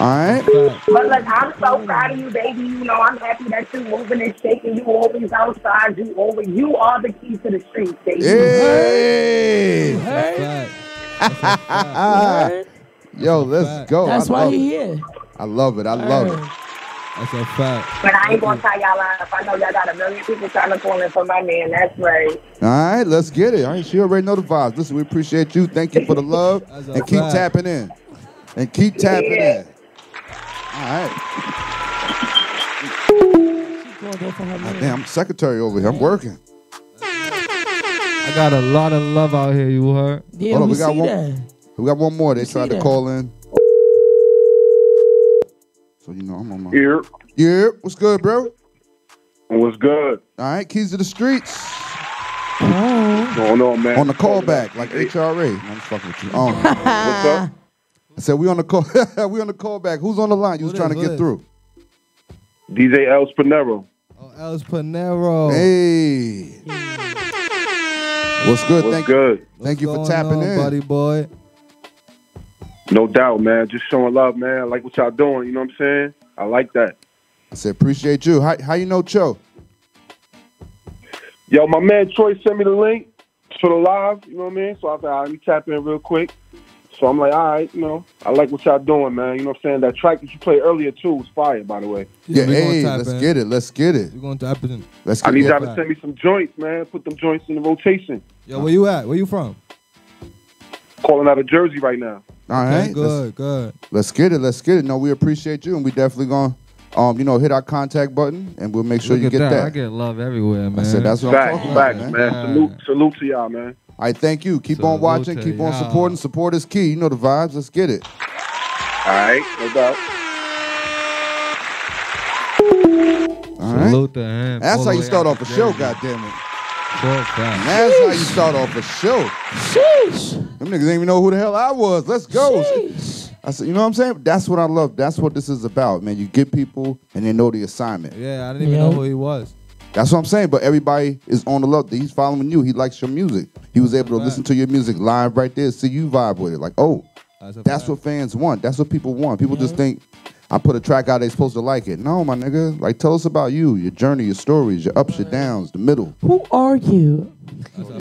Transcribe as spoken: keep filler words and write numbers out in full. Alright. But look, I'm so proud of you, baby. You know, I'm happy that you're moving and shaking. You always outside. You always, you are the key to the streets, baby. Hey! Hey! Hey. Yo, let's go. That's why you're here. I love it. I love it. That's a fact. But I ain't gonna tie y'all up. I know y'all got a million people trying to call in for my man. That's right. All right, let's get it. All right, she already know the vibes. Listen, we appreciate you. Thank you for the love. And keep fact. tapping in. And keep tapping yeah. in. All right. She's going there for her man. Damn, I'm secretary over here. I'm working. I got a lot of love out here, you heard? Yeah, Hold we, on, we see got one, that. We got one more. They we tried to that. call in. So, you know, I'm on my... Here. Yeah, what's good, bro? What's good? All right, keys to the streets. Oh. What's going on, man? On the callback, like hey. H R A. I'm fucking with you. Oh. What's up? I said, we on the call. We on the callback. Who's on the line? You was trying to get through. D J Lespanero. Oh, Lespanero. Hey. Yeah. What's good? What's Thank good? You. Thank you for tapping on, in, buddy boy. No doubt, man. Just showing love, man. I like what y'all doing. You know what I'm saying? I like that. I said, appreciate you. How, how you know Cho? Yo, my man Troy sent me the link for the live. You know what I mean? So I thought, let me tap in real quick. So I'm like, all right, you know, I like what y'all doing, man. You know what I'm saying? That track that you played earlier, too, was fire, by the way. Yeah, yeah hey, let's in. get it. Let's get it. We're going to tap it in. Let's get I need y'all to send me some joints, man. Put them joints in the rotation. Yo, where you at? Where you from? Calling out of Jersey right now. All right. Okay, good, let's, good. Let's get it. Let's get it. No, we appreciate you, and we definitely going to, um, you know, hit our contact button, and we'll make sure Look you get that. that. I get love everywhere, man. I said that's what facts, I'm talking facts, about, man. man. Salute, salute to y'all, man. All right, thank you. Keep salute on watching. Keep on supporting. Support is key. You know the vibes. Let's get it. All right. No doubt. All right. Salute to him. That's how you start off a show, goddammit. That's Sheesh. how you start off a show. Sheesh. Them niggas ain't even know who the hell I was. Let's go. Sheesh. I said, you know what I'm saying? That's what I love. That's what this is about, man. You get people and they know the assignment. Yeah, I didn't even yeah. know who he was. That's what I'm saying. But everybody is on the love. He's following you. He likes your music. He was able to listen to your music live right there. See you vibe with it. Like, oh, that's, that's what fans want. That's what people want. People yeah. just think I put a track out, they supposed to like it. No, my nigga. Like, tell us about you, your journey, your stories, your ups, your downs, the middle. Who are you?